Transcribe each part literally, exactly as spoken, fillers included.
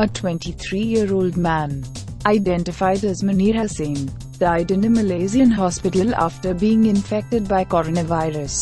a twenty-three-year-old man, identified as Manir Hossain, died in a Malaysian hospital after being infected by coronavirus.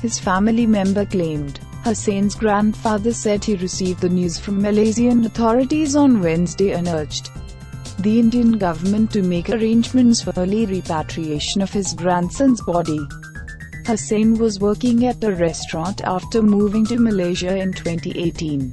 His family member claimed. Hossain's grandfather said he received the news from Malaysian authorities on Wednesday and urged the Indian government to make arrangements for early repatriation of his grandson's body. Hossain was working at a restaurant after moving to Malaysia in twenty eighteen.